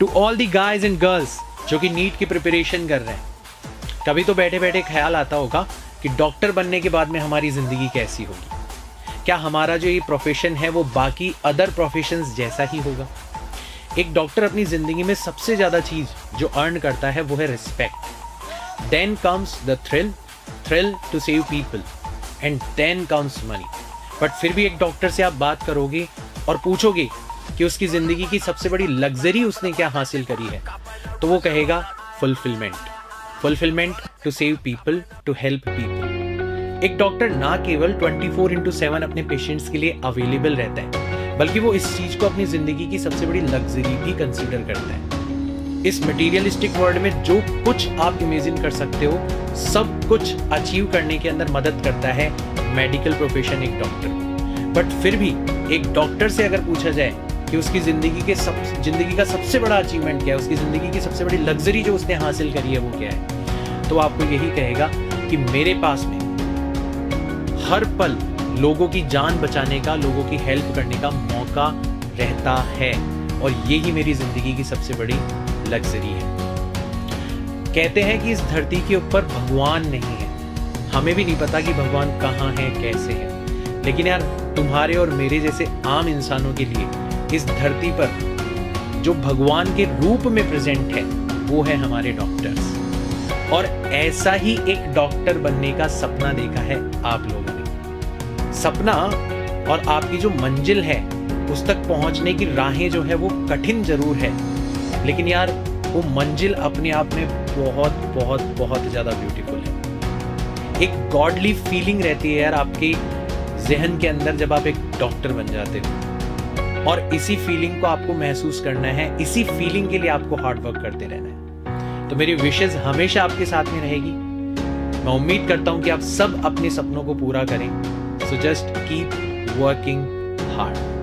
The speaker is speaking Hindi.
To all the guys and girls जो कि नीट की प्रिपरेशन कर रहे हैं। कभी तो बैठे बैठे ख्याल आता होगा कि डॉक्टर बनने के बाद में हमारी ज़िंदगी कैसी होगी, क्या हमारा जो ये प्रोफेशन है वो बाकी अदर प्रोफेशंस जैसा ही होगा। एक डॉक्टर अपनी ज़िंदगी में सबसे ज़्यादा चीज़ जो अर्न करता है वो है respect. Then comes the thrill to save people and then comes money. But फिर भी एक डॉक्टर से आप बात करोगे और पूछोगे कि उसकी ज़िंदगी की सबसे बड़ी लग्जरी उसने क्या हासिल करी है, तो वो कहेगा fulfilment to save people, to help people. एक डॉक्टर ना केवल 24/7 अपने पेशेंट्स के लिए अवेलेबल रहता है, बल्कि वो इस चीज को अपनी जिंदगी की सबसे बड़ी लग्जरी भी कंसीडर करता है। इस मटेरियलिस्टिक वर्ल्ड में जो कुछ आप इमेजिन कर सकते हो सब कुछ अचीव करने के अंदर मदद करता है मेडिकल प्रोफेशन एक डॉक्टर। बट फिर भी एक डॉक्टर से अगर पूछा जाए कि उसकी जिंदगी का सबसे बड़ा अचीवमेंट क्या है, उसकी ज़िंदगी की सबसे बड़ी लग्जरी जो उसने हासिल करी है वो क्या है, तो आपको यही कहेगा कि मेरे पास में हर पल लोगों की जान बचाने का, लोगों की हेल्प करने का मौका रहता है और यही मेरी ज़िंदगी की सबसे बड़ी लग्जरी है। कहते हैं कि इस धरती के ऊपर भगवान नहीं है, हमें भी नहीं पता कि भगवान कहाँ है, कैसे है, लेकिन यार तुम्हारे और मेरे जैसे आम इंसानों के लिए इस धरती पर जो भगवान के रूप में प्रेजेंट है वो है हमारे डॉक्टर्स। और ऐसा ही एक डॉक्टर बनने का सपना देखा है आप लोगों ने। सपना और आपकी जो मंजिल है उस तक पहुंचने की राहें जो है वो कठिन जरूर है, लेकिन यार वो मंजिल अपने आप में बहुत बहुत बहुत ज्यादा ब्यूटीफुल है। एक गॉडली फीलिंग रहती है यार आपके जहन के अंदर जब आप एक डॉक्टर बन जाते हो, और इसी फीलिंग को आपको महसूस करना है, इसी फीलिंग के लिए आपको हार्ड वर्क करते रहना है। तो मेरी विशेष हमेशा आपके साथ में रहेगी। मैं उम्मीद करता हूं कि आप सब अपने सपनों को पूरा करें। So just keep working hard.